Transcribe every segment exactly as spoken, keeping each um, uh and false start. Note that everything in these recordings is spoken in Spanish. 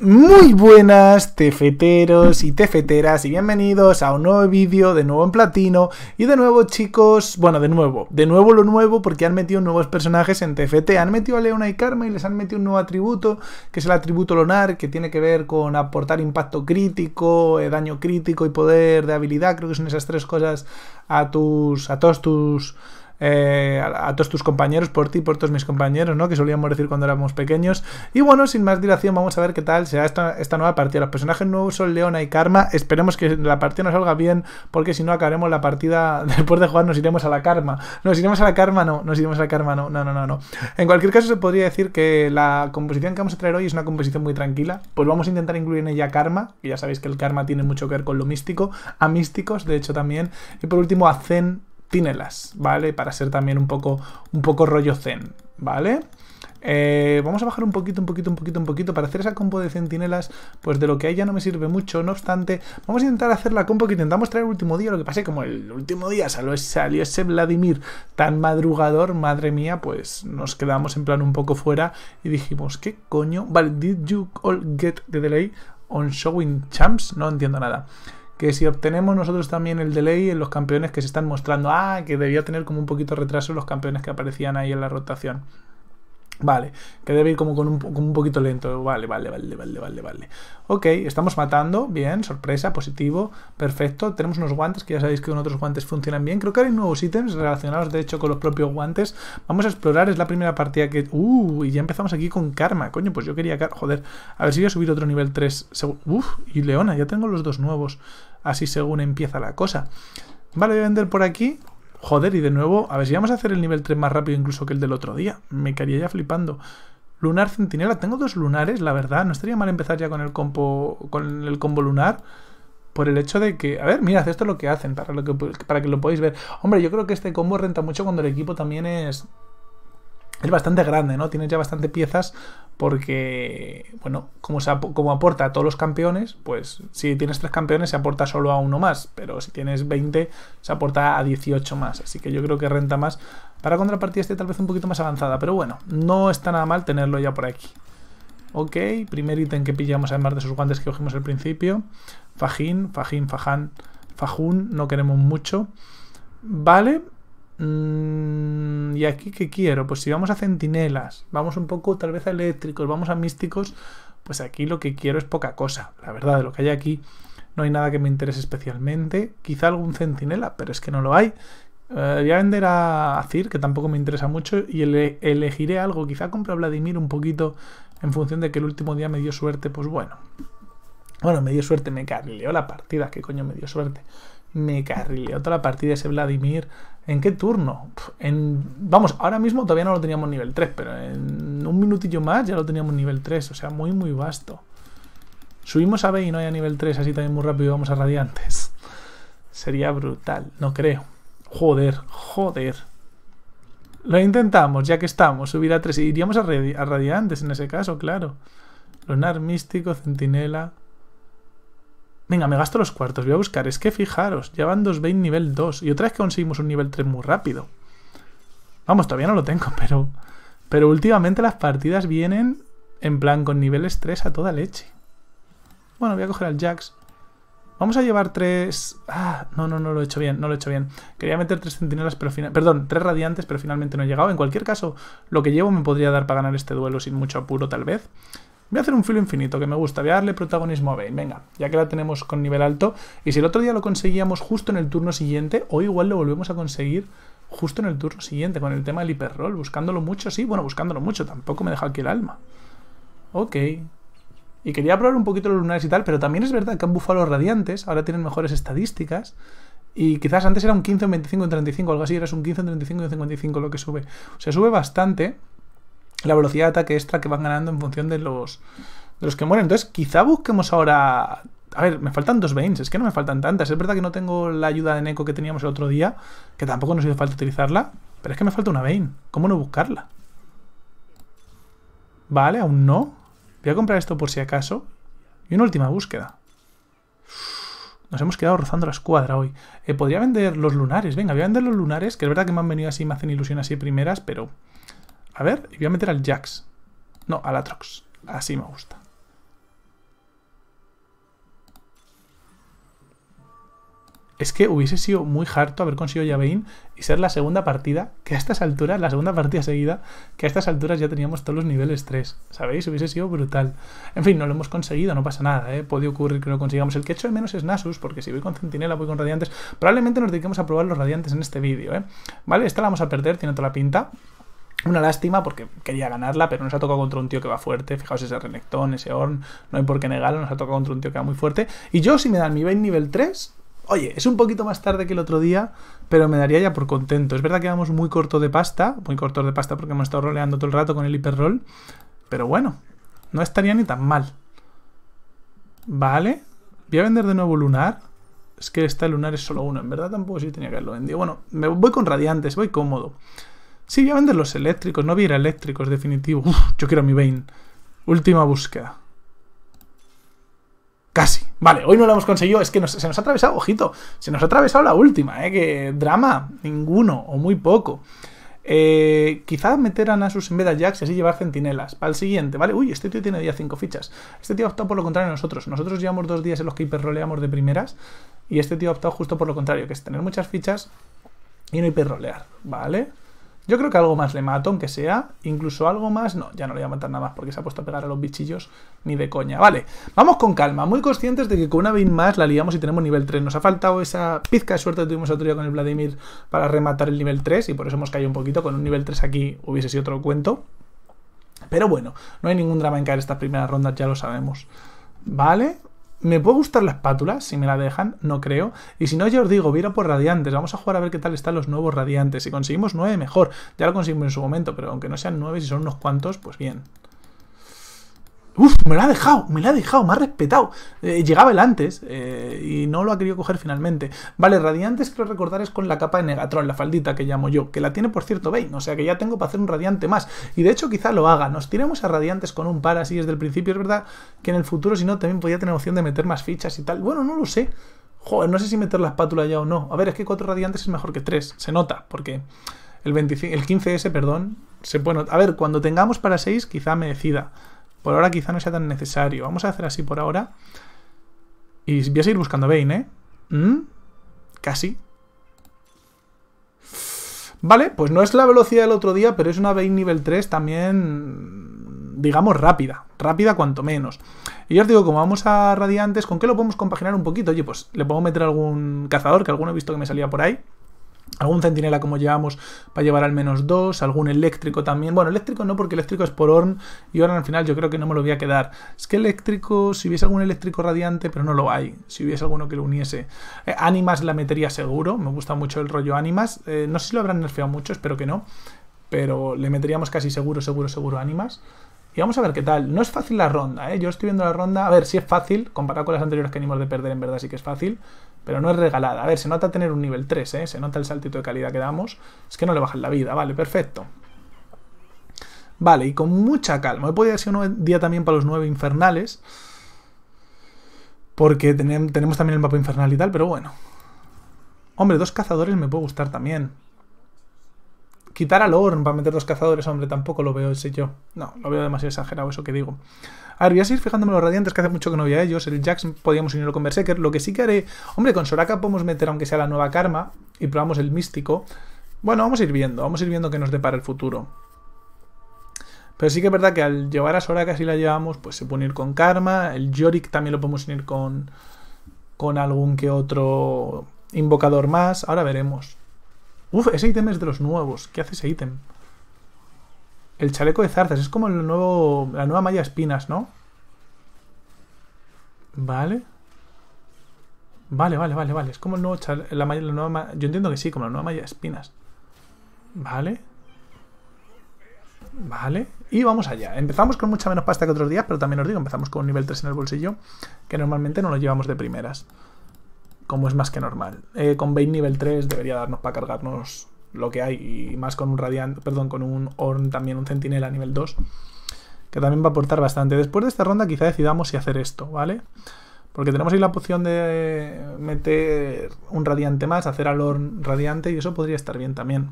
Muy buenas tefeteros y tefeteras y bienvenidos a un nuevo vídeo, de nuevo en platino y de nuevo chicos, bueno de nuevo, de nuevo lo nuevo porque han metido nuevos personajes en T F T, han metido a Leona y Karma y les han metido un nuevo atributo que es el atributo lunar que tiene que ver con aportar impacto crítico, eh, daño crítico y poder de habilidad, creo que son esas tres cosas a tus, a todos tus... Eh, a, a todos tus compañeros, por ti y por todos mis compañeros, ¿no? Que solíamos decir cuando éramos pequeños. Y bueno, sin más dilación, vamos a ver qué tal será esta, esta nueva partida. Los personajes nuevos son Leona y Karma. Esperemos que la partida nos salga bien, porque si no acabaremos la partida después de jugar, nos iremos a la Karma. Nos iremos a la Karma, no, nos iremos a la Karma, no, no, no, no. no. En cualquier caso, se podría decir que la composición que vamos a traer hoy es una composición muy tranquila. Pues vamos a intentar incluir en ella Karma, que ya sabéis que el Karma tiene mucho que ver con lo místico, a místicos, de hecho, también. Y por último, a Zen. Centinelas, ¿vale? Para ser también un poco, un poco rollo zen, ¿vale? Eh, vamos a bajar un poquito, un poquito, un poquito, un poquito. Para hacer esa compo de centinelas, pues de lo que hay ya no me sirve mucho. No obstante, vamos a intentar hacer la compo que intentamos traer el último día. Lo que pasa es que como el último día salió, salió ese Vladimir tan madrugador, madre mía, pues nos quedamos en plan un poco fuera y dijimos, ¿qué coño? Vale, did you all get the delay on showing champs? No entiendo nada. Que si obtenemos nosotros también el delay en los campeones que se están mostrando. Ah, que debía tener como un poquito de retraso los campeones que aparecían ahí en la rotación. Vale, que debe ir como con un, como un poquito lento. Vale, vale, vale, vale, vale, vale. Ok, estamos matando, bien, sorpresa, positivo, perfecto. Tenemos unos guantes que ya sabéis que con otros guantes funcionan bien. Creo que hay nuevos ítems relacionados, de hecho, con los propios guantes. Vamos a explorar, es la primera partida que... Uh, y ya empezamos aquí con Karma, coño, pues yo quería... Joder, a ver si voy a subir otro nivel tres. Uf, y Leona, ya tengo los dos nuevos. Así según empieza la cosa. Vale, voy a vender por aquí... Joder, y de nuevo, a ver si vamos a hacer el nivel tres más rápido incluso que el del otro día. Me caería ya flipando. Lunar, centinela. Tengo dos lunares, la verdad. No estaría mal empezar ya con el combo, con el combo lunar. Por el hecho de que... A ver, mirad, esto es lo que hacen, para, lo que, para que lo podáis ver. Hombre, yo creo que este combo renta mucho cuando el equipo también es... Es bastante grande, ¿no? Tienes ya bastante piezas porque, bueno, como, se ap como aporta a todos los campeones, pues si tienes tres campeones se aporta solo a uno más, pero si tienes veinte se aporta a dieciocho más, así que yo creo que renta más para contrapartida este tal vez un poquito más avanzada, pero bueno, no está nada mal tenerlo ya por aquí. Ok, primer ítem que pillamos además de esos guantes que cogimos al principio, fajín, fajín, faján, fajún, no queremos mucho, vale. Mm, y aquí que quiero, pues si vamos a centinelas, vamos un poco tal vez a eléctricos, vamos a místicos, pues aquí lo que quiero es poca cosa, la verdad, de lo que hay aquí no hay nada que me interese especialmente, quizá algún centinela, pero es que no lo hay. eh, voy a vender a, a Cir, que tampoco me interesa mucho, y ele elegiré algo, quizá compro a Vladimir un poquito en función de que el último día me dio suerte, pues bueno, bueno, me dio suerte, me carrileó la partida, que coño me dio suerte. Me carrileó toda la partida ese Vladimir. ¿En qué turno? En, vamos, ahora mismo todavía no lo teníamos nivel tres, pero en un minutillo más ya lo teníamos nivel tres, o sea, muy, muy vasto. Subimos a Vayne y no hay a nivel tres, así también muy rápido y vamos a Radiantes. Sería brutal, no creo. Joder, joder. Lo intentamos, ya que estamos, subir a tres. Iríamos a, Radi a Radiantes en ese caso, claro. Lunar, místico, centinela... Venga, me gasto los cuartos, voy a buscar. Es que fijaros, ya van dos Vayne nivel dos. Y otra vez que conseguimos un nivel tres muy rápido. Vamos, todavía no lo tengo, pero... Pero últimamente las partidas vienen en plan con niveles tres a toda leche. Bueno, voy a coger al Jax. Vamos a llevar tres... Ah, no, no, no lo he hecho bien, no lo he hecho bien. Quería meter tres centinelas, pero final... Perdón, tres radiantes, pero finalmente no he llegado. En cualquier caso, lo que llevo me podría dar para ganar este duelo sin mucho apuro, tal vez. Voy a hacer un filo infinito, que me gusta, voy a darle protagonismo a Vayne, venga, ya que la tenemos con nivel alto, y si el otro día lo conseguíamos justo en el turno siguiente, hoy igual lo volvemos a conseguir justo en el turno siguiente, con el tema del hiperroll, buscándolo mucho, sí, bueno, buscándolo mucho, tampoco me deja aquí el alma. Ok, y quería probar un poquito los lunares y tal, pero también es verdad que han bufado los radiantes, ahora tienen mejores estadísticas, y quizás antes era un quince, un veinticinco, un treinta y cinco, algo así, era un quince, un treinta y cinco y un cincuenta y cinco lo que sube, o sea, sube bastante... La velocidad de ataque extra que van ganando en función de los de los que mueren. Entonces, quizá busquemos ahora... A ver, me faltan dos Vaynes, es que no me faltan tantas. Es verdad que no tengo la ayuda de Neko que teníamos el otro día, que tampoco nos hizo falta utilizarla, pero es que me falta una Vayne. ¿Cómo no buscarla? Vale, aún no. Voy a comprar esto por si acaso. Y una última búsqueda. Nos hemos quedado rozando la escuadra hoy. Eh, podría vender los lunares. Venga, voy a vender los lunares, que es verdad que me han venido así, me hacen ilusión así primeras, pero... A ver, y voy a meter al Jax. No, al Aatrox. Así me gusta. Es que hubiese sido muy harto haber conseguido ya Vayne y ser la segunda partida, que a estas alturas, la segunda partida seguida, que a estas alturas ya teníamos todos los niveles tres, ¿sabéis? Hubiese sido brutal. En fin, no lo hemos conseguido, no pasa nada, ¿eh? Puede ocurrir que no consigamos. El que echo de menos es Nasus, porque si voy con Centinela, voy con Radiantes, probablemente nos dediquemos a probar los Radiantes en este vídeo, ¿eh? Vale, esta la vamos a perder, tiene toda la pinta. Una lástima porque quería ganarla, pero nos ha tocado contra un tío que va fuerte. Fijaos ese Renekton, ese Ornn, no hay por qué negarlo, nos ha tocado contra un tío que va muy fuerte. Y yo, si me dan mi Vayne nivel tres... Oye, es un poquito más tarde que el otro día, pero me daría ya por contento. Es verdad que vamos muy corto de pasta, muy cortos de pasta porque hemos estado roleando todo el rato con el hiperroll, pero bueno, no estaría ni tan mal. Vale, voy a vender de nuevo Lunar. Es que esta Lunar es solo uno, en verdad tampoco sí tenía que haberlo vendido. Bueno, me voy con Radiantes, voy cómodo. Sí, voy a vender los eléctricos, no voy a ir a eléctricos, definitivo. Uf, yo quiero mi Vayne. Última búsqueda. Casi. Vale, hoy no lo hemos conseguido, es que nos, se nos ha atravesado, ojito, se nos ha atravesado la última, ¿eh? Que drama, ninguno, o muy poco. Eh, quizá meter a Nasus en vez de Jax y así llevar centinelas. Para el siguiente, ¿vale? Uy, este tío tiene día cinco fichas. Este tío ha optado por lo contrario a nosotros. Nosotros llevamos dos días en los que hiperroleamos de primeras y este tío ha optado justo por lo contrario, que es tener muchas fichas y no hiperrolear, ¿vale? Yo creo que algo más le mato, aunque sea, incluso algo más, no, ya no le voy a matar nada más porque se ha puesto a pegar a los bichillos, ni de coña. Vale, vamos con calma, muy conscientes de que con una Vayne más la liamos y tenemos nivel tres, nos ha faltado esa pizca de suerte que tuvimos otro día con el Vladimir para rematar el nivel tres y por eso hemos caído un poquito, con un nivel tres aquí hubiese sido otro cuento, pero bueno, no hay ningún drama en caer estas primeras rondas, ya lo sabemos. Vale, me puede gustar la espátula, si me la dejan, no creo. Y si no, ya os digo, voy a ir por Radiantes. Vamos a jugar a ver qué tal están los nuevos Radiantes. Si conseguimos nueve, mejor. Ya lo conseguimos en su momento, pero aunque no sean nueve, si son unos cuantos, pues bien. Uf, me la ha dejado, me la ha dejado, me ha respetado. Eh, llegaba el antes eh, y no lo ha querido coger finalmente. Vale, Radiantes, creo recordar, es con la capa de Negatron, la faldita que llamo yo, que la tiene por cierto Vayne, o sea que ya tengo para hacer un Radiante más. Y de hecho quizá lo haga, nos tiremos a Radiantes con un par así desde el principio. Es verdad que en el futuro, si no, también podría tener opción de meter más fichas y tal. Bueno, no lo sé. Joder, no sé si meter la espátula ya o no. A ver, es que cuatro Radiantes es mejor que tres, se nota, porque el, veinticinco, el quince ese, perdón, se puede notar. A ver, cuando tengamos para seis, quizá me decida. Por ahora quizá no sea tan necesario. Vamos a hacer así por ahora. Y voy a seguir buscando a Vayne, ¿eh? ¿Mm? Casi. Vale, pues no es la velocidad del otro día, pero es una Vayne nivel tres también, digamos, rápida. Rápida cuanto menos. Y yo os digo, como vamos a Radiantes, ¿con qué lo podemos compaginar un poquito? Oye, pues le puedo meter algún cazador, que alguno he visto que me salía por ahí. Algún centinela como llevamos para llevar al menos dos, algún eléctrico también. Bueno, eléctrico no, porque eléctrico es por Ornn y ahora al final yo creo que no me lo voy a quedar. Es que eléctrico, si hubiese algún eléctrico radiante, pero no lo hay, si hubiese alguno que lo uniese. Eh, Animas la metería seguro, me gusta mucho el rollo Animas. Eh, no sé si lo habrán nerfeado mucho, espero que no, pero le meteríamos casi seguro, seguro, seguro Animas. Y vamos a ver qué tal. No es fácil la ronda, ¿eh? Yo estoy viendo la ronda, a ver si es fácil, comparado con las anteriores que venimos de perder, en verdad sí que es fácil. Pero no es regalada. A ver, se nota tener un nivel tres, ¿eh? Se nota el saltito de calidad que damos. Es que no le bajan la vida. Vale, perfecto. Vale, y con mucha calma. Hoy podría ser un día también para los nueve infernales. Porque tenemos también el mapa infernal y tal, pero bueno. Hombre, dos cazadores me puede gustar también. Quitar al Ornn para meter dos cazadores, hombre, tampoco lo veo ese yo. No, lo veo demasiado exagerado eso que digo. A ver, voy a seguir fijándome en los radiantes, que hace mucho que no veía ellos. El Jax podíamos unirlo con Berserker. Lo que sí que haré... Hombre, con Soraka podemos meter, aunque sea la nueva Karma, y probamos el Místico. Bueno, vamos a ir viendo. Vamos a ir viendo qué nos depara el futuro. Pero sí que es verdad que al llevar a Soraka, si la llevamos, pues se puede unir con Karma. El Yorick también lo podemos unir con... con algún que otro invocador más. Ahora veremos. Uf, ese ítem es de los nuevos. ¿Qué hace ese ítem? El chaleco de zarzas. Es como el nuevo, la nueva malla de espinas, ¿no? Vale. Vale, vale, vale, vale. Es como el nuevo chale, la, malla, la nueva. Yo entiendo que sí, como la nueva malla de espinas. Vale. Vale. Y vamos allá. Empezamos con mucha menos pasta que otros días, pero también os digo, empezamos con un nivel tres en el bolsillo, que normalmente no lo llevamos de primeras. Como es más que normal. Eh, con Vayne nivel tres debería darnos para cargarnos lo que hay. Y más con un Radiant, perdón, con un Ornn también, un Centinela nivel dos. Que también va a aportar bastante. Después de esta ronda quizá decidamos si hacer esto, ¿vale? Porque tenemos ahí la opción de meter un Radiante más, hacer al Ornn Radiante, y eso podría estar bien también.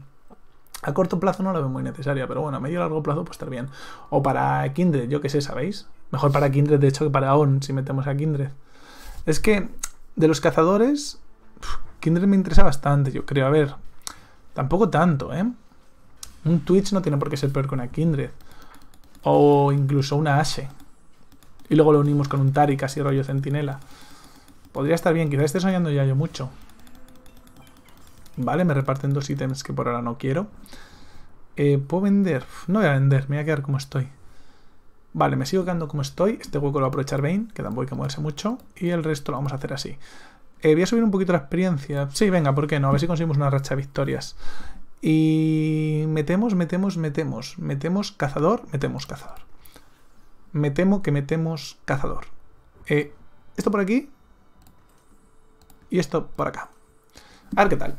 A corto plazo no la veo muy necesaria, pero bueno, a medio y largo plazo pues estar bien. O para Kindred, yo qué sé, ¿sabéis? Mejor para Kindred de hecho que para Ornn, si metemos a Kindred. Es que... de los cazadores, Kindred me interesa bastante, yo creo. A ver, tampoco tanto, ¿eh? Un Twitch no tiene por qué ser peor que una Kindred. O incluso una Ashe. Y luego lo unimos con un Taric, así rollo centinela. Podría estar bien, quizás esté soñando ya yo mucho. Vale, me reparten dos ítems que por ahora no quiero. Eh, ¿Puedo vender? No voy a vender, me voy a quedar como estoy. Vale, me sigo quedando como estoy. Este hueco lo va a aprovechar Vayne, que tampoco hay que moverse mucho. Y el resto lo vamos a hacer así. Eh, voy a subir un poquito la experiencia. Sí, venga, ¿por qué no? A ver si conseguimos una racha de victorias. Y metemos, metemos, metemos. Metemos cazador, metemos cazador. Me temo que metemos cazador. Eh, esto por aquí. Y esto por acá. A ver qué tal.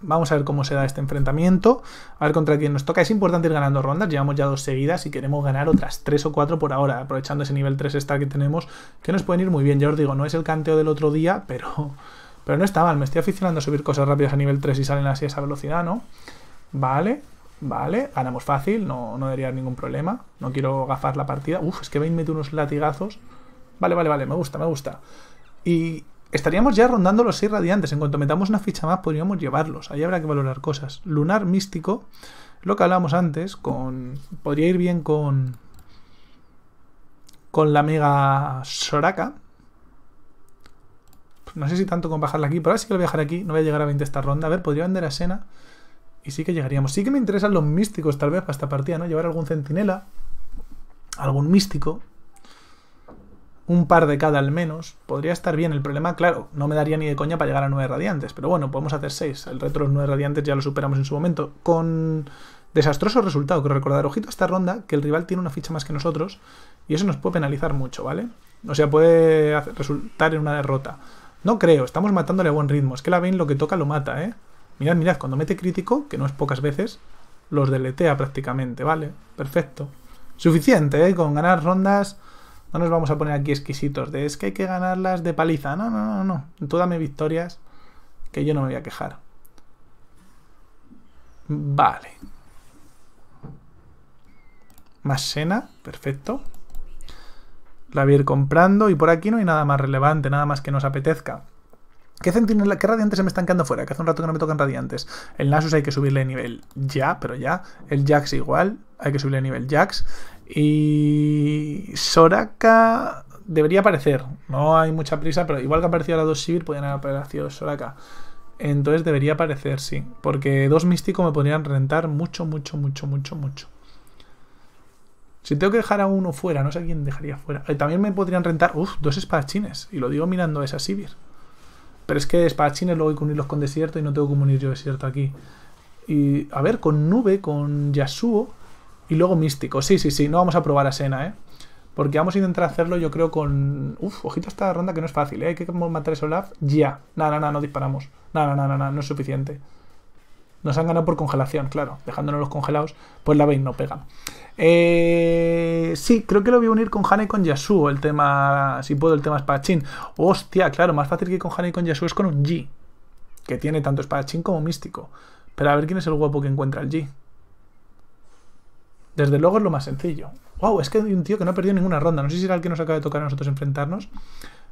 Vamos a ver cómo se da este enfrentamiento. A ver contra quién nos toca. Es importante ir ganando rondas. Llevamos ya dos seguidas y queremos ganar otras tres o cuatro por ahora. Aprovechando ese nivel tres star que tenemos. Que nos pueden ir muy bien. Ya os digo, no es el canteo del otro día, pero, pero no está mal. Me estoy aficionando a subir cosas rápidas a nivel tres y salen así a esa velocidad, ¿no? Vale, vale. Ganamos fácil. No, no debería haber ningún problema. No quiero gafar la partida. Uf, es que Vayne mete unos latigazos. Vale, vale, vale. Me gusta, me gusta. Y... estaríamos ya rondando los seis radiantes. En cuanto metamos una ficha más, podríamos llevarlos. Ahí habrá que valorar cosas. Lunar, místico. Lo que hablábamos antes. Con podría ir bien con... con la mega Soraka. No sé si tanto con bajarla aquí. Pero ahora sí que lo voy a dejar aquí. No voy a llegar a veinte esta ronda. A ver, podría vender a Sena. Y sí que llegaríamos. Sí que me interesan los místicos tal vez para esta partida, ¿no? Llevar algún centinela. Algún místico. Un par de cada al menos, podría estar bien. El problema, claro, no me daría ni de coña para llegar a nueve radiantes, pero bueno, podemos hacer seis. El reto de los nueve radiantes ya lo superamos en su momento, con desastroso resultado, creo recordar. Ojito a esta ronda, que el rival tiene una ficha más que nosotros, y eso nos puede penalizar mucho, ¿vale? O sea, puede hacer, resultar en una derrota. No creo, estamos matándole a buen ritmo. Es que la Vayne lo que toca lo mata, ¿eh? Mirad, mirad, cuando mete crítico, que no es pocas veces, los deletea prácticamente, ¿vale? Perfecto. Suficiente, ¿eh? Con ganar rondas... No nos vamos a poner aquí exquisitos de es que hay que ganarlas de paliza. No, no, no, no. Tú dame victorias que yo no me voy a quejar. Vale. Más Sena, perfecto. La voy a ir comprando y por aquí no hay nada más relevante, nada más que nos apetezca. ¿Qué, centinela, ¿Qué radiantes se me están quedando fuera? Que hace un rato que no me tocan radiantes. El Nasus hay que subirle de nivel ya, pero ya. El Jax igual, hay que subirle de nivel Jax. Y... Soraka... debería aparecer. No hay mucha prisa, pero igual que apareció las dos Sivir, podrían haber aparecido Soraka. Entonces debería aparecer, sí. Porque dos místicos me podrían rentar mucho, mucho, mucho, mucho, mucho. Si tengo que dejar a uno fuera, no sé a quién dejaría fuera. También me podrían rentar... Uf, dos espadachines. Y lo digo mirando a esa Sivir. Pero es que espadachines luego hay que unirlos con desierto y no tengo que unir yo desierto aquí. Y a ver, con Nube, con Yasuo y luego místico. Sí, sí, sí, no vamos a probar a Sena, ¿eh? Porque vamos a intentar hacerlo yo creo con... Uf, ojito esta ronda que no es fácil, ¿eh? Hay que matar a Solaf ya. No, no, no, no disparamos. No, no, no, no, no, no es suficiente. Nos han ganado por congelación, claro. Dejándonos los congelados, pues la Vayne no pega. Eh, sí, creo que lo voy a unir con Hana y con Yasuo. El tema, si puedo, el tema espadachín. Hostia, claro, más fácil que con Hana y con Yasuo es con un G. Que tiene tanto espadachín como místico. Pero a ver quién es el guapo que encuentra el G. Desde luego es lo más sencillo. Wow, es que hay un tío que no ha perdido ninguna ronda. No sé si era el que nos acaba de tocar a nosotros enfrentarnos.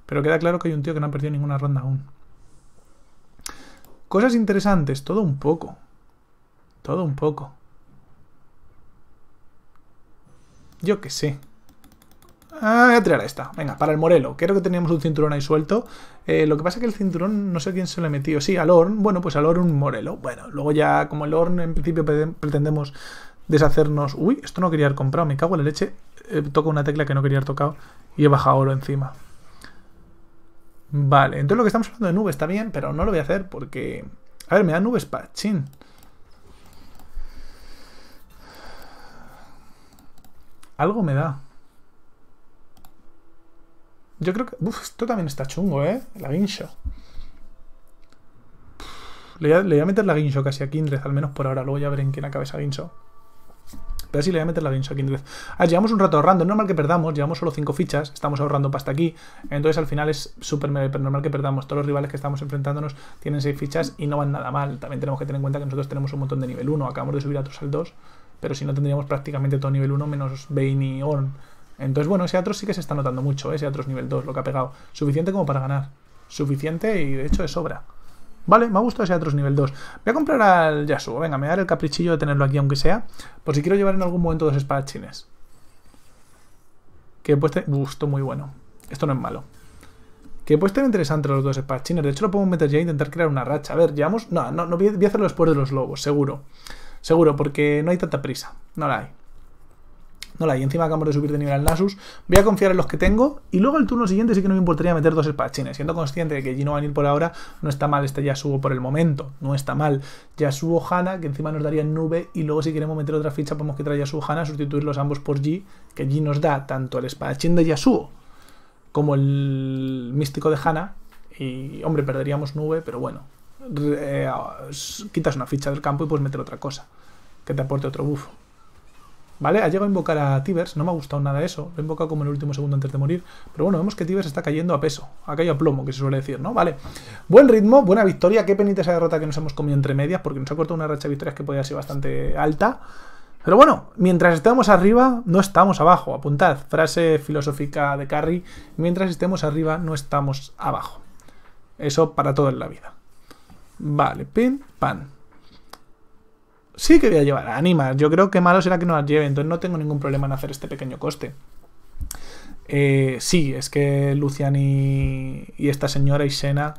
Pero queda claro que hay un tío que no ha perdido ninguna ronda aún. Cosas interesantes, todo un poco. Todo un poco. Yo que sé. Ah, voy a tirar a esta. Venga, para el Morelo. Creo que teníamos un cinturón ahí suelto. Eh, lo que pasa es que el cinturón, no sé quién se lo ha metido. Sí, al Ornn. Bueno, pues al Ornn un Morelo. Bueno, luego ya como el Ornn en principio pretendemos deshacernos... Uy, esto no quería haber comprado. Me cago en la leche. Eh, toco una tecla que no quería haber tocado y he bajado oro encima. Vale, entonces lo que estamos hablando de nube está bien, pero no lo voy a hacer porque... A ver, me da nubes para chin. Algo me da. Yo creo que... Uf, esto también está chungo, ¿eh? La Guinsoo. Le voy, a, le voy a meter la Guinsoo casi a Kindred, al menos por ahora. Luego ya veré en quién acabe esa Guinsoo. Pero sí, le voy a meter la Guinsoo a Kindred. A ver, llevamos un rato ahorrando. Es normal que perdamos. Llevamos solo cinco fichas. Estamos ahorrando pasta aquí. Entonces al final es súper normal que perdamos. Todos los rivales que estamos enfrentándonos tienen seis fichas y no van nada mal. También tenemos que tener en cuenta que nosotros tenemos un montón de nivel uno. Acabamos de subir a otros al dos. Pero si no tendríamos prácticamente todo nivel uno menos Vayne y Ornn. Entonces, bueno, ese Aatrox sí que se está notando mucho, ¿eh? Ese Aatrox nivel dos, lo que ha pegado. Suficiente como para ganar. suficiente y de hecho de sobra. Vale, me ha gustado ese Aatrox nivel dos. Voy a comprar al Yasuo. Venga, me voy a dar el caprichillo de tenerlo aquí, aunque sea. Por si quiero llevar en algún momento dos espadachines. Que he puesto... Uf, esto muy bueno. Esto no es malo. Que puede estar interesante los dos espadachines. De hecho, lo podemos meter ya e intentar crear una racha. A ver, llevamos... No, no, no voy a hacerlo después de los lobos, seguro. Seguro, porque no hay tanta prisa. No la hay. No la hay. Encima acabamos de subir de nivel al Nasus. Voy a confiar en los que tengo. Y luego el turno siguiente sí que no me importaría meter dos espadachines. Siendo consciente de que Gino van a ir por ahora, no está mal este Yasuo por el momento. No está mal. Yasuo Hana, que encima nos daría nube. Y luego si queremos meter otra ficha, podemos quitar a Yasuo Hana, sustituirlos ambos por G. Que G nos da tanto el espadachín de Yasuo como el místico de Hana, y hombre, perderíamos nube, pero bueno, eh, quitas una ficha del campo y puedes meter otra cosa, que te aporte otro buff. Vale, ha llegado a invocar a Tibers, no me ha gustado nada eso, lo he invocado como en el último segundo antes de morir, pero bueno, vemos que Tibers está cayendo a peso, ha caído a plomo, que se suele decir, ¿no? Vale, buen ritmo, buena victoria, qué penita esa derrota que nos hemos comido entre medias, porque nos ha cortado una racha de victorias que podía ser bastante alta. Pero bueno, mientras estemos arriba, no estamos abajo. Apuntad, frase filosófica de Carry. Mientras estemos arriba, no estamos abajo. Eso para todo en la vida. Vale, pin, pan. Sí que voy a llevar a Animas. Yo creo que malo será que no las lleve, entonces no tengo ningún problema en hacer este pequeño coste. Eh, sí, es que Lucian y, y esta señora y Sena,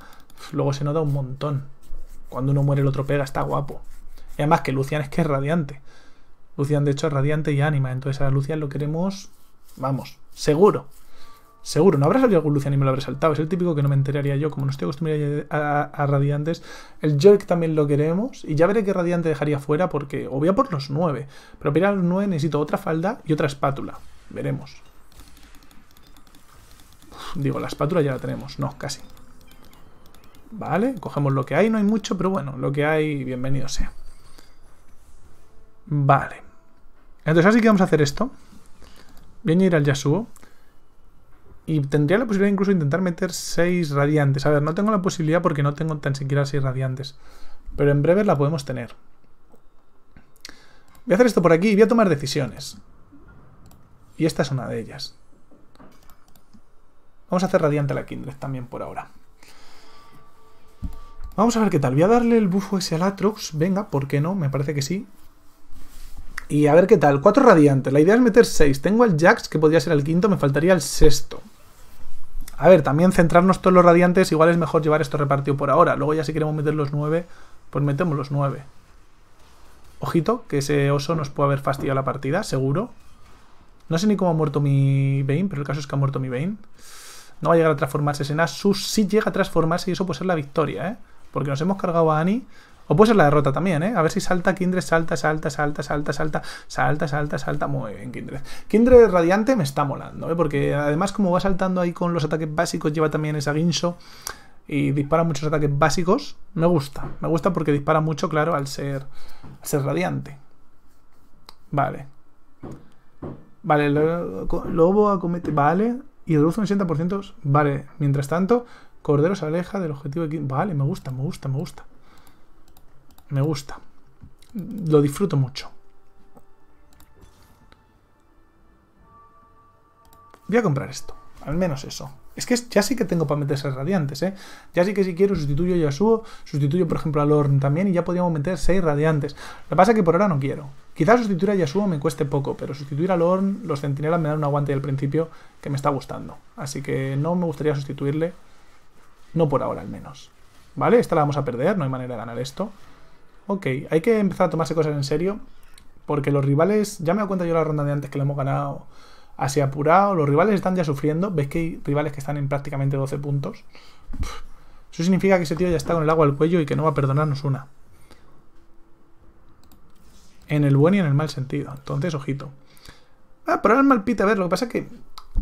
luego se nota un montón. Cuando uno muere el otro pega, está guapo. Y además que Lucian es que es radiante. Lucian, de hecho, es radiante y ánima. Entonces a Lucian lo queremos... Vamos, seguro. Seguro. No habrá salido algún Lucian y me lo habré saltado. Es el típico que no me enteraría yo. Como no estoy acostumbrado a, a, a radiantes. El Yorick también lo queremos. Y ya veré qué radiante dejaría fuera porque... O voy a por los nueve. Pero para ir a los nueve necesito otra falda y otra espátula. Veremos. Uf, digo, la espátula ya la tenemos. No, casi. Vale, cogemos lo que hay. No hay mucho, pero bueno, lo que hay, bienvenido sea. Vale. Entonces así que vamos a hacer esto. Voy a añadir al Yasuo. Y tendría la posibilidad incluso de intentar meter seis radiantes. A ver, no tengo la posibilidad porque no tengo tan siquiera seis radiantes. Pero en breve la podemos tener. Voy a hacer esto por aquí y voy a tomar decisiones. Y esta es una de ellas. Vamos a hacer radiante a la Kindred también por ahora. Vamos a ver qué tal. Voy a darle el bufo ese al Aatrox. Venga, ¿por qué no? Me parece que sí. Y a ver qué tal, cuatro radiantes, la idea es meter seis, tengo al Jax que podría ser el quinto, me faltaría el sexto. A ver, también centrarnos todos los radiantes, igual es mejor llevar esto repartido por ahora, luego ya si queremos meter los nueve, pues metemos los nueve. Ojito, que ese oso nos puede haber fastidiado la partida, seguro. No sé ni cómo ha muerto mi Vayne, pero el caso es que ha muerto mi Vayne. No va a llegar a transformarse, Sena, Sus sí llega a transformarse y eso puede ser la victoria, ¿eh? Porque nos hemos cargado a Annie. O puede ser la derrota también, ¿eh? A ver si salta Kindred, salta, salta, salta, salta, salta, salta, salta, salta. Muy bien, Kindred. Kindred Radiante me está molando, ¿eh? Porque además como va saltando ahí con los ataques básicos, lleva también esa Guinsoo y dispara muchos ataques básicos. Me gusta, me gusta porque dispara mucho, claro, al ser, al ser Radiante. Vale. Vale, Lobo acomete, vale. Y reduce un ochenta por ciento, vale. Mientras tanto, Cordero se aleja del objetivo de Kindred. Vale, me gusta, me gusta, me gusta. Me gusta. Lo disfruto mucho. Voy a comprar esto. Al menos eso. Es que ya sí que tengo para meter esas radiantes, ¿eh? Ya sí que si quiero sustituyo a Yasuo. Sustituyo, por ejemplo, a Ornn también. Y ya podríamos meter seis radiantes. Lo que pasa es que por ahora no quiero. Quizás sustituir a Yasuo me cueste poco. Pero sustituir a Ornn, los centinelas me dan un aguante al principio que me está gustando. Así que no me gustaría sustituirle. No por ahora, al menos. ¿Vale? Esta la vamos a perder. No hay manera de ganar esto. Ok, hay que empezar a tomarse cosas en serio, porque los rivales, ya me he dado cuenta yo la ronda de antes que lo hemos ganado así apurado, los rivales están ya sufriendo, veis que hay rivales que están en prácticamente doce puntos. Eso significa que ese tío ya está con el agua al cuello y que no va a perdonarnos una. En el buen y en el mal sentido, entonces ojito. Ah, pero ahora el Malphite, a ver, lo que pasa es que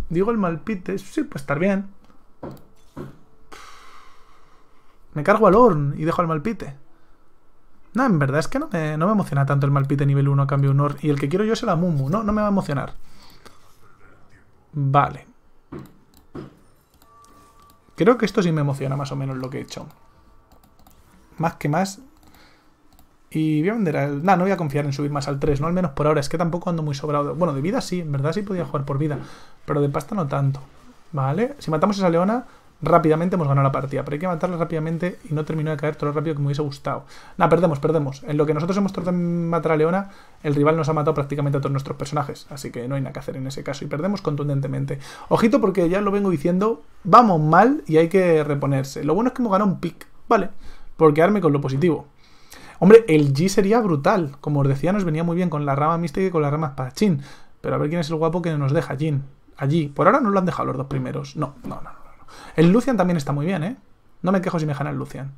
digo el Malphite, sí, pues estar bien. Me cargo al Ornn y dejo al Malphite. No, en verdad es que no me, no me emociona tanto el Malphite nivel uno a cambio de un Ornn. Y el que quiero yo es el Amumu. No, no me va a emocionar. Vale. Creo que esto sí me emociona más o menos lo que he hecho. Más que más. Y voy a vender al... Nah, no voy a confiar en subir más al tres, ¿no? Al menos por ahora. Es que tampoco ando muy sobrado. Bueno, de vida sí. En verdad sí podía jugar por vida. Pero de pasta no tanto. Vale. Si matamos a esa leona, rápidamente, hemos ganado la partida, pero hay que matarla rápidamente y no terminó de caer todo lo rápido que me hubiese gustado. Nah, perdemos, perdemos. En lo que nosotros hemos tratado de matar a Leona, el rival nos ha matado prácticamente a todos nuestros personajes, así que no hay nada que hacer en ese caso y perdemos contundentemente. Ojito, porque ya lo vengo diciendo, vamos mal y hay que reponerse. Lo bueno es que hemos ganado un pick, ¿vale? Por quedarme con lo positivo. Hombre, el G sería brutal. Como os decía, nos venía muy bien con la rama Mística y con la rama Espadachín. Pero a ver quién es el guapo que nos deja Jhin. Allí. Por ahora no lo han dejado los dos primeros. No, no, no, no. El Lucian también está muy bien, ¿eh? No me quejo si me gana el Lucian.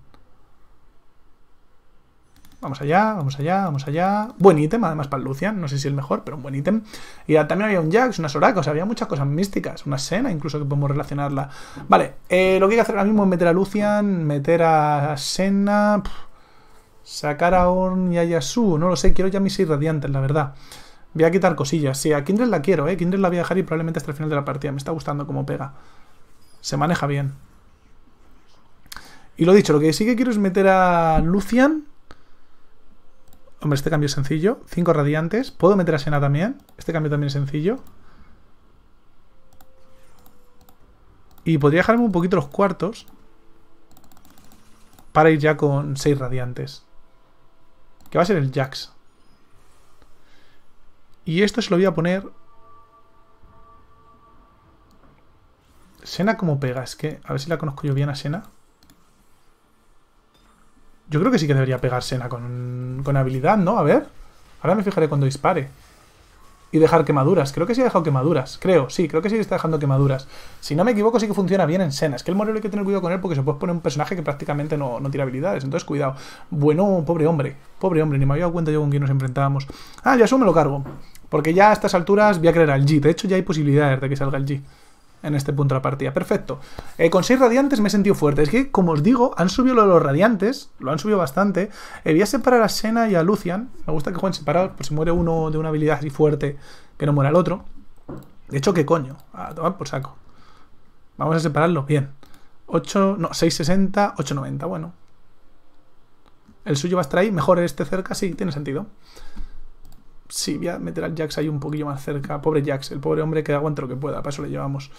Vamos allá, vamos allá, vamos allá. Buen ítem, además, para el Lucian. No sé si el mejor, pero un buen ítem. Y también había un Jax, una Soraka. O sea, había muchas cosas místicas. Una Sena, incluso, que podemos relacionarla. Vale, eh, lo que hay que hacer ahora mismo es meter a Lucian, meter a Sena... Pff. Sacar a Ornn y a Yasuo, no lo sé, quiero ya mis seis radiantes, la verdad. Voy a quitar cosillas, sí, a Kindred la quiero, eh, Kindred la voy a dejar y probablemente hasta el final de la partida, me está gustando cómo pega. Se maneja bien. Y lo dicho, lo que sí que quiero es meter a Lucian. Hombre, este cambio es sencillo, cinco radiantes, puedo meter a Sena también, este cambio también es sencillo. Y podría dejarme un poquito los cuartos para ir ya con seis radiantes. Que va a ser el Jax. Y esto se lo voy a poner... Sena como pega, es que... A ver si la conozco yo bien a Sena. Yo creo que sí que debería pegar Sena con, con habilidad, ¿no? A ver. Ahora me fijaré cuando dispare. Y dejar quemaduras. Creo que sí ha dejado quemaduras. Creo, sí, creo que sí está dejando quemaduras. Si no me equivoco, sí que funciona bien en Sena. Es que el morelo hay que tener cuidado con él porque se puede poner un personaje que prácticamente no, no tira habilidades. Entonces, cuidado. Bueno, pobre hombre. Pobre hombre. Ni me había dado cuenta yo con quién nos enfrentábamos. Ah, Yasuo me lo cargo. Porque ya a estas alturas voy a creer al G. De hecho, ya hay posibilidades de que salga el G en este punto de la partida. Perfecto. Eh, con seis radiantes me he sentido fuerte. Es que, como os digo, han subido lo de los radiantes. Lo han subido bastante. Eh, voy a separar a Sena y a Lucian. Me gusta que jueguen separados. Por si muere uno de una habilidad así fuerte, que no muera el otro. De hecho, ¿qué coño? A tomar por saco. Vamos a separarlos. Bien. ocho, no, seis sesenta, ocho noventa. Bueno. El suyo va a estar ahí. Mejor este cerca. Sí, tiene sentido. Sí, voy a meter al Jax ahí un poquillo más cerca. Pobre Jax, el pobre hombre que aguante lo que pueda. Para eso le llevamos.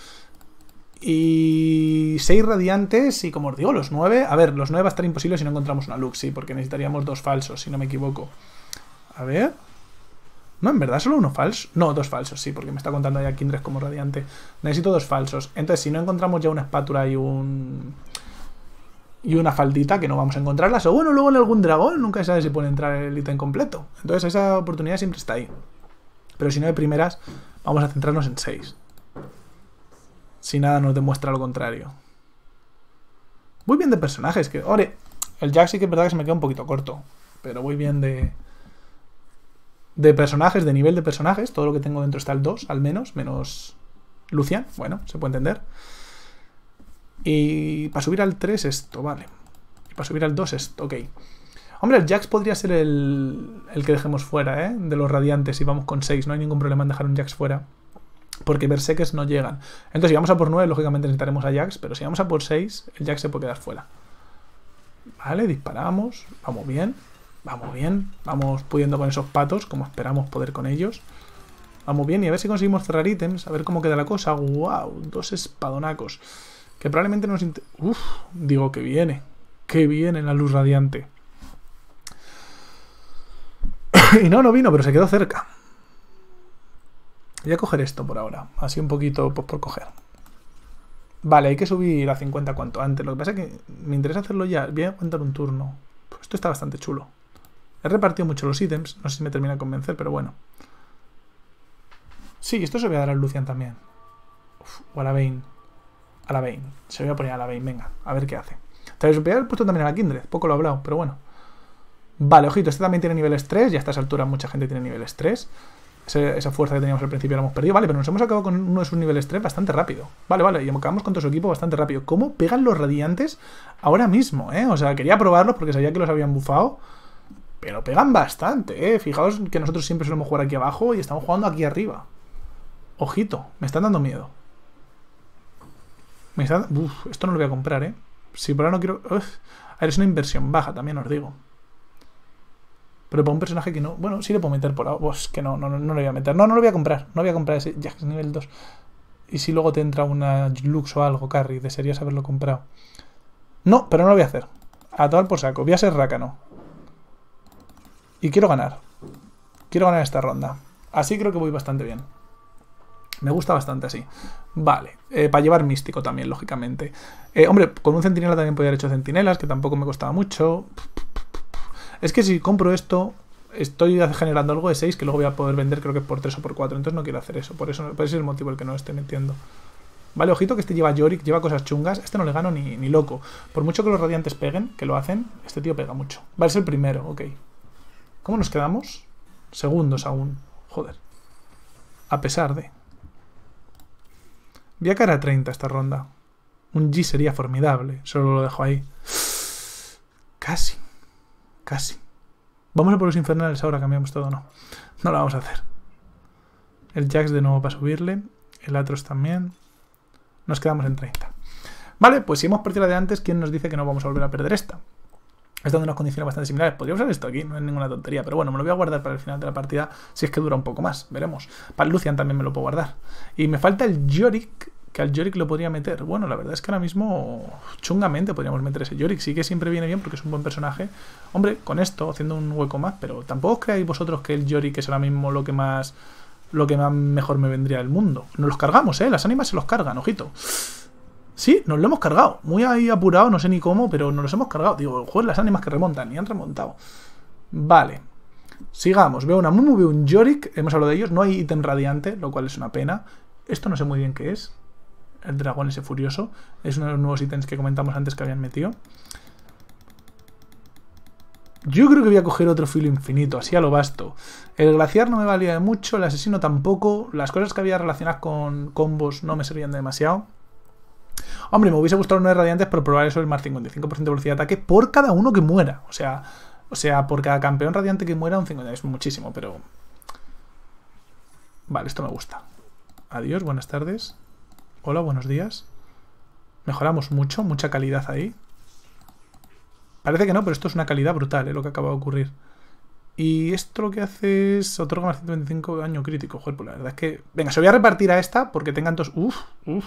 Y... seis radiantes y, como os digo, los nueve. A ver, los nueve va a estar imposible si no encontramos una Lux, sí. Porque necesitaríamos dos falsos, si no me equivoco. A ver... No, en verdad, solo uno falso. No, dos falsos, sí. Porque me está contando ya Kindred como radiante. Necesito dos falsos. Entonces, si no encontramos ya una espátula y un... y una faldita, que no vamos a encontrarlas. O bueno, luego en algún dragón, nunca se sabe si puede entrar el ítem completo. Entonces esa oportunidad siempre está ahí. Pero si no de primeras, vamos a centrarnos en seis. Si nada nos demuestra lo contrario. Voy bien de personajes. Que, ore, el Jax sí que es verdad que se me queda un poquito corto. Pero voy bien de... de personajes, de nivel de personajes. Todo lo que tengo dentro está el dos, al menos. Menos Lucian. Bueno, se puede entender. Y para subir al tres esto, vale. Y para subir al dos esto, ok. Hombre, el Jax podría ser el, el que dejemos fuera, ¿eh? De los radiantes, si vamos con seis. No hay ningún problema en dejar un Jax fuera. Porque Berserkers no llegan. Entonces, si vamos a por nueve, lógicamente necesitaremos a Jax. Pero si vamos a por seis, el Jax se puede quedar fuera. Vale, disparamos. Vamos bien. Vamos bien. Vamos pudiendo con esos patos, como esperamos poder con ellos. Vamos bien. Y a ver si conseguimos cerrar ítems. A ver cómo queda la cosa. ¡Wow! Dos espadonacos. Que probablemente nos... Uf, digo que viene. Que viene la luz radiante. Y no, no vino, pero se quedó cerca. Voy a coger esto por ahora. Así un poquito pues, por coger. Vale, hay que subir a cincuenta cuanto antes. Lo que pasa es que me interesa hacerlo ya. Voy a aguantar un turno. Pues esto está bastante chulo. He repartido mucho los ítems. No sé si me termina de convencer, pero bueno. Sí, esto se lo voy a dar al Lucian también. Uf, o a la Vayne. A la Vayne, se voy a poner a la Vayne, venga, a ver qué hace. Te voy a haber puesto también a la Kindred, poco lo he hablado, pero bueno. Vale, ojito, este también tiene niveles tres, y a estas alturas mucha gente tiene niveles tres. Ese, esa fuerza que teníamos al principio la hemos perdido, vale, pero nos hemos acabado con uno de sus niveles tres bastante rápido. Vale, vale, y acabamos con todo su equipo bastante rápido. ¿Cómo pegan los radiantes ahora mismo, eh? O sea, quería probarlos porque sabía que los habían bufado, pero pegan bastante, eh. Fijaos que nosotros siempre solemos jugar aquí abajo y estamos jugando aquí arriba. Ojito, me están dando miedo. Me está... Uf, esto no lo voy a comprar, ¿eh? Si por ahora no quiero... Uf. A ver, es una inversión baja, también os digo. Pero para un personaje que no... Bueno, sí le puedo meter por ahora. Uf, que no, no, no lo voy a meter. No, no lo voy a comprar. No voy a comprar ese Jax nivel dos. y si luego te entra una Lux o algo, carry, desearías haberlo comprado. No, pero no lo voy a hacer. A tomar por saco. Voy a ser rácano. Y quiero ganar. Quiero ganar esta ronda. Así creo que voy bastante bien. Me gusta bastante así. Vale. Eh, para llevar místico también, lógicamente. Eh, hombre, con un centinela también podría haber hecho centinelas, que tampoco me costaba mucho. Es que si compro esto... Estoy generando algo de seis que luego voy a poder vender, creo que por tres o por cuatro. Entonces no quiero hacer eso. Por eso, por ese es el motivo el que no lo estoy metiendo. Vale, ojito que este lleva Yorick, lleva cosas chungas. Este no le gano ni, ni loco. Por mucho que los radiantes peguen, que lo hacen, este tío pega mucho. Vale, es el primero, ok. ¿Cómo nos quedamos? Segundos aún. Joder. A pesar de... Voy a caer a treinta esta ronda. Un G sería formidable. Solo lo dejo ahí. Casi. Casi. Vamos a por los infernales ahora, cambiamos todo, no. No lo vamos a hacer. El Jax de nuevo para subirle. El Aatrox también. Nos quedamos en treinta. Vale, pues si hemos perdido la de antes, ¿quién nos dice que no vamos a volver a perder esta? Esta es de unas condiciones bastante similares. Podría usar esto aquí, no es ninguna tontería. Pero bueno, me lo voy a guardar para el final de la partida. Si es que dura un poco más, veremos. Para Lucian también me lo puedo guardar. Y me falta el Yorick, que al Yorick lo podría meter. Bueno, la verdad es que ahora mismo chungamente podríamos meter ese Yorick. Sí que siempre viene bien porque es un buen personaje. Hombre, con esto, haciendo un hueco más. Pero tampoco creáis vosotros que el Yorick es ahora mismo lo que más... Lo que más mejor me vendría del mundo. Nos los cargamos, ¿eh? Las ánimas se los cargan, ojito. Sí, nos lo hemos cargado. Muy ahí apurado, no sé ni cómo, pero nos los hemos cargado. Digo, joder, las ánimas que remontan, y han remontado. Vale. Sigamos. Veo una Amumu, veo un Yorick. Hemos hablado de ellos. No hay ítem radiante, lo cual es una pena. Esto no sé muy bien qué es. El dragón ese furioso. Es uno de los nuevos ítems que comentamos antes que habían metido. Yo creo que voy a coger otro filo infinito, así a lo basto. El glaciar no me valía de mucho, el asesino tampoco. Las cosas que había relacionadas con combos no me servían de demasiado. Hombre, me hubiese gustado uno de radiantes, pero probar eso es más cincuenta y cinco por ciento de velocidad de ataque por cada uno que muera. O sea, o sea, por cada campeón radiante que muera, un cincuenta por ciento es muchísimo, pero... Vale, esto me gusta. Adiós, buenas tardes. Hola, buenos días. Mejoramos mucho, mucha calidad ahí. Parece que no, pero esto es una calidad brutal, ¿eh? Lo que acaba de ocurrir. Y esto lo que hace es otorga más ciento veinticinco de daño crítico. Joder, pues la verdad es que... Venga, se voy a repartir a esta porque tengan dos... Uf, uf.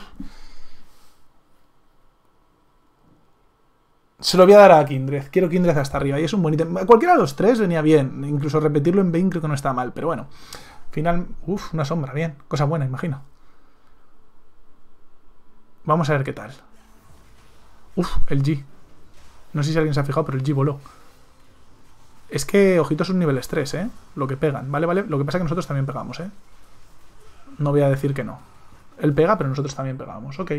Se lo voy a dar a Kindred. Quiero Kindred hasta arriba. Y es un bonito... Cualquiera de los tres venía bien. Incluso repetirlo en Vayne creo que no está mal. Pero bueno. Final... Uf, una sombra. Bien. Cosa buena, imagino. Vamos a ver qué tal. Uf, el G. No sé si alguien se ha fijado, pero el G voló. Es que, ojito, es un nivel estrés, ¿eh? Lo que pegan, ¿vale? Vale. Lo que pasa es que nosotros también pegamos, ¿eh? No voy a decir que no. Él pega, pero nosotros también pegamos, ok.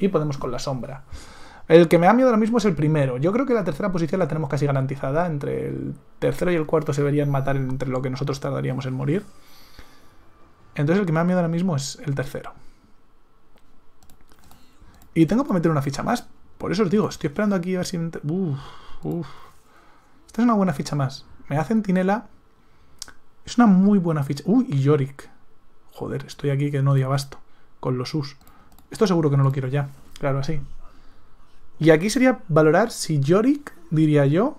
Y podemos con la sombra. El que me da miedo ahora mismo es el primero. Yo creo que la tercera posición la tenemos casi garantizada. Entre el tercero y el cuarto se deberían matar entre lo que nosotros tardaríamos en morir. Entonces el que me da miedo ahora mismo es el tercero. Y tengo para meter una ficha más. Por eso os digo, estoy esperando aquí a ver si... Uf, uf. Esta es una buena ficha más. Me da centinela. Es una muy buena ficha. Uy, y Yorick. Joder, estoy aquí que no doy abasto con los sus. Esto seguro que no lo quiero ya. Claro, así. Y aquí sería valorar si Yorick, diría yo,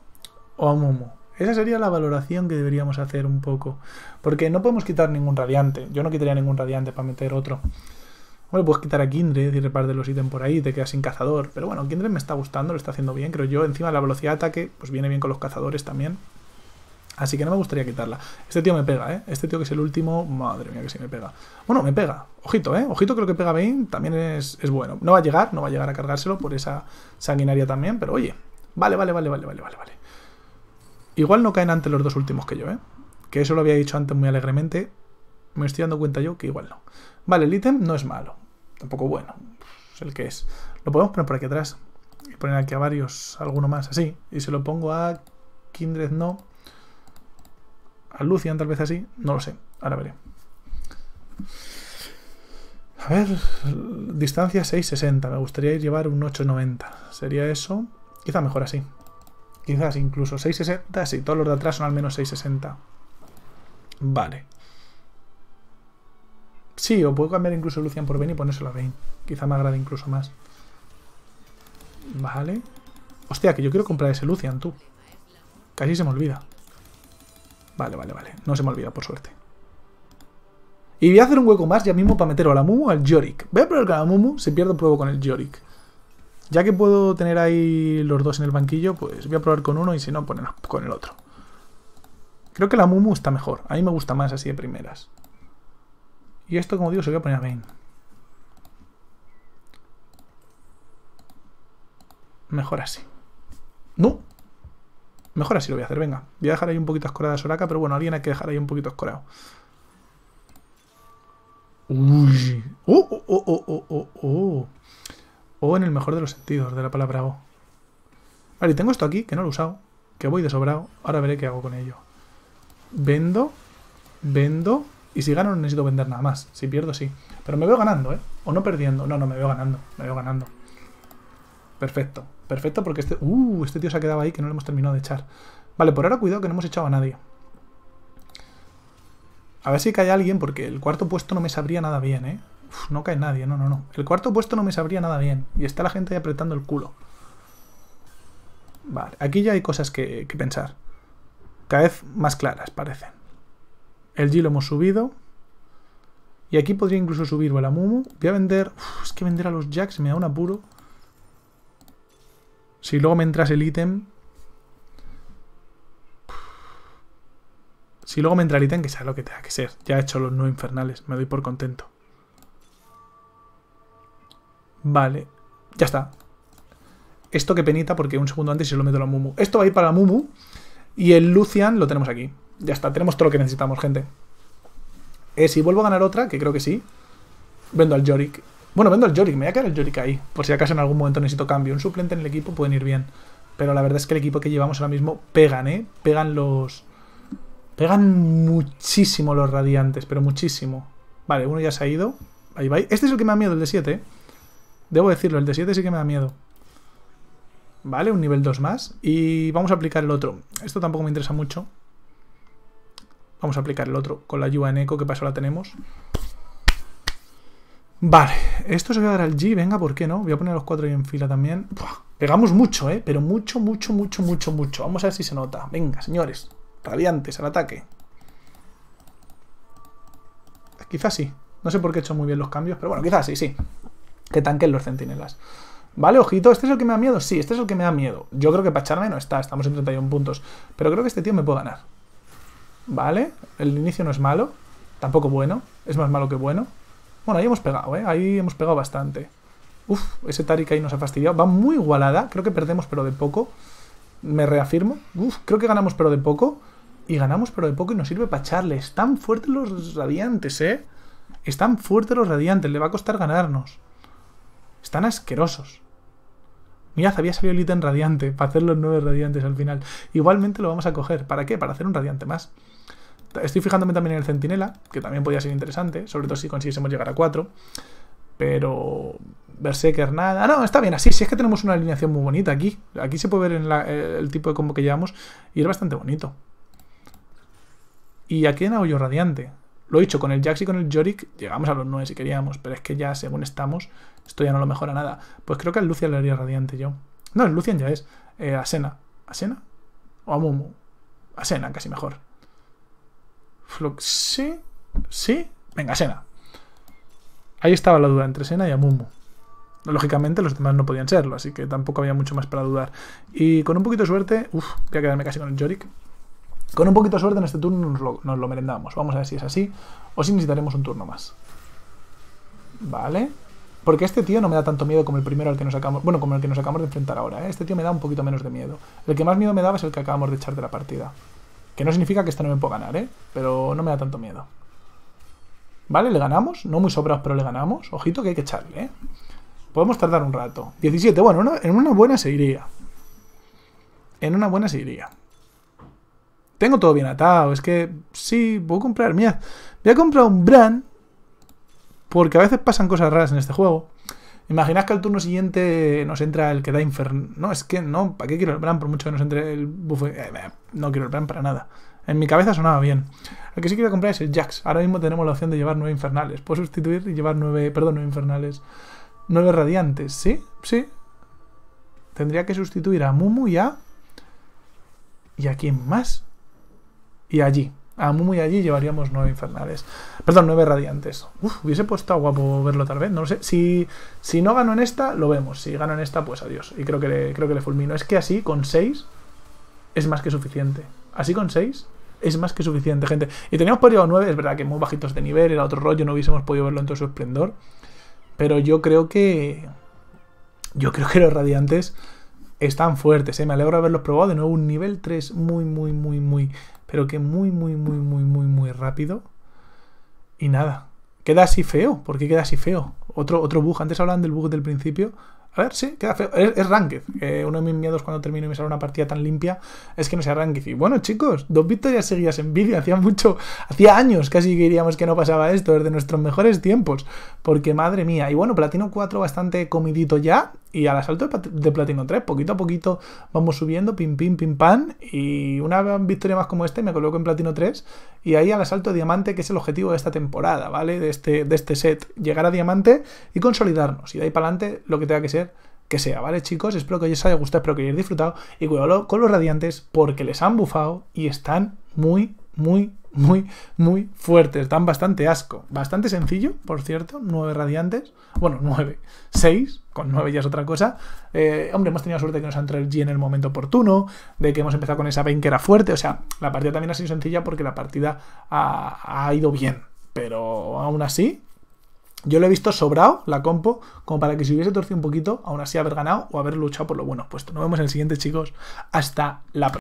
o Amumu. Esa sería la valoración que deberíamos hacer un poco. Porque no podemos quitar ningún radiante. Yo no quitaría ningún radiante para meter otro. Bueno, puedes quitar a Kindred y repartir los ítems por ahí, te quedas sin cazador. Pero bueno, Kindred me está gustando, lo está haciendo bien, creo yo. Encima la velocidad de ataque, pues viene bien con los cazadores también. Así que no me gustaría quitarla. Este tío me pega, ¿eh? Este tío que es el último, madre mía que sí me pega. Bueno, me pega. Ojito, ¿eh? Ojito que lo que pega Vayne también es, es bueno. No va a llegar, no va a llegar a cargárselo por esa sanguinaria también, pero oye. Vale, vale, vale, vale, vale, vale, vale. Igual no caen ante los dos últimos que yo, ¿eh? Que eso lo había dicho antes muy alegremente. Me estoy dando cuenta yo que igual no. Vale, el ítem no es malo. Tampoco bueno. Es el que es. Lo podemos poner por aquí atrás. Y poner aquí a varios, alguno más, así. Y se lo pongo a Kindred, no. A Lucian, tal vez así. No lo sé. Ahora veré. A ver. Distancia seis sesenta. Me gustaría ir llevar un ocho noventa. Sería eso. Quizá mejor así. Quizás incluso seis sesenta. Sí, todos los de atrás son al menos seis sesenta. Vale. Sí, o puedo cambiar incluso Lucian por Vayne y ponérselo a Vayne. Quizá me agrade incluso más. Vale. Hostia, que yo quiero comprar ese Lucian, tú. Casi se me olvida. Vale, vale, vale. No se me olvida, por suerte. Y voy a hacer un hueco más ya mismo para meter a la Amumu al Yorick. Voy a probar que la Amumu se pierda, pruebo con el Yorick. Ya que puedo tener ahí los dos en el banquillo, pues voy a probar con uno y si no, ponernos con el otro. Creo que la Amumu está mejor. A mí me gusta más así de primeras. Y esto, como digo, se lo voy a poner a Vayne. Mejor así. No. Mejor así lo voy a hacer, venga. Voy a dejar ahí un poquito escorada a Soraka, pero bueno, alguien hay que dejar ahí un poquito escorado. Uy. Oh, oh, oh, oh, oh, oh, oh. O en el mejor de los sentidos de la palabra o. Vale, y tengo esto aquí, que no lo he usado. Que voy de sobrado. Ahora veré qué hago con ello. Vendo. Vendo. Y si gano no necesito vender nada más. Si pierdo, sí. Pero me veo ganando, ¿eh? O no perdiendo. No, no, me veo ganando. Me veo ganando. Perfecto. Perfecto porque este... Uh, este tío se ha quedado ahí que no lo hemos terminado de echar. Vale, por ahora cuidado que no hemos echado a nadie. A ver si cae alguien porque el cuarto puesto no me sabría nada bien, ¿eh? Uf, no cae nadie, no, no, no. El cuarto puesto no me sabría nada bien. Y está la gente ahí apretando el culo. Vale, aquí ya hay cosas que, que pensar. Cada vez más claras, parecen. El G lo hemos subido. Y aquí podría incluso subir el Amumu. Voy a vender... Uf, es que vender a los Jax me da un apuro. Si luego me entrase el ítem... Si luego me entra el ítem, que sea lo que tenga que ser. Ya he hecho los nueve infernales, me doy por contento. Vale, ya está. Esto que penita, porque un segundo antes se lo meto a la Amumu. Esto va a ir para la Amumu. Y el Lucian lo tenemos aquí. Ya está, tenemos todo lo que necesitamos, gente. Eh, si vuelvo a ganar otra, que creo que sí, vendo al Yorick. Bueno, vendo al Yorick, me voy a quedar el Yorick ahí. Por si acaso en algún momento necesito cambio. Un suplente en el equipo pueden ir bien. Pero la verdad es que el equipo que llevamos ahora mismo pegan, ¿eh? Pegan los... Pegan muchísimo los radiantes, pero muchísimo. Vale, uno ya se ha ido. Ahí va. Este es el que me da miedo, el de siete, ¿eh? Debo decirlo, el de siete sí que me da miedo. Vale, un nivel dos más. Y vamos a aplicar el otro. Esto tampoco me interesa mucho. Vamos a aplicar el otro con la ayuda en eco, que paso la tenemos. Vale, esto se va a dar al G, venga, ¿por qué no? Voy a poner los cuatro ahí en fila también. Buah, pegamos mucho, ¿eh? Pero mucho, mucho, mucho, mucho, mucho. Vamos a ver si se nota. Venga, señores. Radiantes, al ataque. Quizás sí. No sé por qué he hecho muy bien los cambios, pero bueno, quizás sí, sí. Que tanquen los centinelas. Vale, ojito, ¿este es el que me da miedo? Sí, este es el que me da miedo. Yo creo que para echarme no está, estamos en treinta y uno puntos. Pero creo que este tío me puede ganar. Vale, el inicio no es malo. Tampoco bueno, es más malo que bueno. Bueno, ahí hemos pegado, ¿eh? Ahí hemos pegado bastante. Uf, ese Taric ahí nos ha fastidiado. Va muy igualada, creo que perdemos pero de poco. Me reafirmo. Uf, creo que ganamos pero de poco. Y ganamos pero de poco y nos sirve para echarle. Están fuertes los radiantes, ¿eh? Están fuertes los radiantes, le va a costar ganarnos. Están asquerosos. Mirad, había salido el ítem radiante para hacer los nueve radiantes al final. Igualmente lo vamos a coger. ¿Para qué? Para hacer un radiante más. Estoy fijándome también en el centinela, que también podría ser interesante, sobre todo si consiguiésemos llegar a cuatro. Pero... Berserker nada. Ah, no, está bien así. Si es que tenemos una alineación muy bonita aquí. Aquí se puede ver en la, el tipo de combo que llevamos y es bastante bonito. ¿Y a quién hago yo radiante? Lo he dicho, con el Jax y con el Yorick llegamos a los nueve si queríamos, pero es que ya según estamos, esto ya no lo mejora nada. Pues creo que al Lucian le haría radiante yo. No, el Lucian ya es. Eh, a Sena. ¿A Sena? ¿O a Amumu? A Sena, casi mejor. Flox. Sí. Sí. Venga, Sena. Ahí estaba la duda entre Sena y Amumu. Lógicamente los demás no podían serlo, así que tampoco había mucho más para dudar. Y con un poquito de suerte... Uf, voy a quedarme casi con el Yorick. Con un poquito de suerte en este turno nos lo, nos lo merendamos. Vamos a ver si es así o si necesitaremos un turno más. Vale. Porque este tío no me da tanto miedo como el primero al que nos acabamos... Bueno, como el que nos acabamos de enfrentar ahora, ¿eh? Este tío me da un poquito menos de miedo. El que más miedo me daba es el que acabamos de echar de la partida. Que no significa que esta no me pueda ganar, ¿eh? Pero no me da tanto miedo. Vale, le ganamos. No muy sobrados, pero le ganamos. Ojito que hay que echarle, ¿eh? Podemos tardar un rato. diecisiete, bueno, una, en una buena se iría. En una buena se iría. Tengo todo bien atado, es que... Sí, voy a comprar, mirad. Voy a comprar un brand. Porque a veces pasan cosas raras en este juego. Imaginad que al turno siguiente nos entra el que da inferno. No, es que no, ¿para qué quiero el brand? Por mucho que nos entre el buff. Eh, no quiero el brand para nada. En mi cabeza sonaba bien. El que sí quiero comprar es el Jax. Ahora mismo tenemos la opción de llevar nueve infernales. Puedo sustituir y llevar nueve... Perdón, nueve infernales... nueve radiantes, ¿sí? Sí. Tendría que sustituir a Amumu y a... ¿Y a quién más? Y allí. a Amumu y allí llevaríamos nueve infernales. Perdón, nueve radiantes. Uf, hubiese puesto guapo verlo tal vez, no lo sé. Si, si no gano en esta, lo vemos. Si gano en esta, pues adiós. Y creo que le, creo que le fulmino. Es que así, con seis, es más que suficiente. Así con seis... es más que suficiente, gente. Y teníamos por llegar a nueve, es verdad que muy bajitos de nivel, era otro rollo, no hubiésemos podido verlo en todo su esplendor. Pero yo creo que... Yo creo que los radiantes están fuertes, ¿eh? Me alegro de haberlos probado. De nuevo un nivel tres muy, muy, muy, muy... Pero que muy, muy, muy, muy, muy, muy rápido. Y nada. Queda así feo. ¿Por qué queda así feo? Otro, otro bug. Antes hablaban del bug del principio. A ver, sí, queda feo. Es, es ranked. Eh, uno de mis miedos cuando termino y me sale una partida tan limpia es que no sea ranked. Y bueno, chicos, dos victorias seguidas en vídeo. Hacía mucho, hacía años casi que diríamos que no pasaba esto, desde nuestros mejores tiempos. Porque madre mía. Y bueno, platino cuatro bastante comidito ya. Y al asalto de platino tres, poquito a poquito vamos subiendo, pim, pim, pim, pan. Y una victoria más como esta y me coloco en platino tres. Y ahí al asalto de diamante, que es el objetivo de esta temporada, ¿vale? De este, de este set. Llegar a diamante y consolidarnos. Y de ahí para adelante lo que tenga que ser que sea, ¿vale, chicos? Espero que os haya gustado, espero que hayáis disfrutado y cuidado con los radiantes porque les han bufado y están muy, muy, muy, muy fuertes, dan bastante asco, bastante sencillo, por cierto, nueve radiantes, bueno, nueve, seis, con nueve ya es otra cosa. Eh, hombre, hemos tenido suerte de que nos ha entrado el G en el momento oportuno, de que hemos empezado con esa Vayne que era fuerte, o sea, la partida también ha sido sencilla porque la partida ha, ha ido bien, pero aún así... Yo lo he visto sobrado, la compo, como para que si hubiese torcido un poquito, aún así haber ganado o haber luchado por lo bueno puesto. Nos vemos en el siguiente, chicos. Hasta la próxima.